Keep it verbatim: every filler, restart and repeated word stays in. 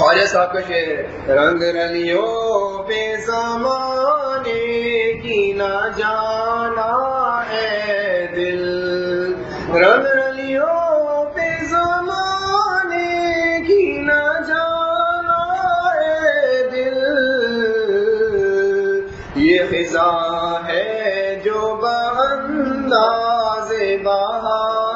ख्वाजा साहब का शेर है, रंग रलियों पे ज़माने की ना जाना है दिल, रंग रलियों पे ज़माने की ना जाना है दिल, ये ख़िज़ा है जो बंदाज़े बहा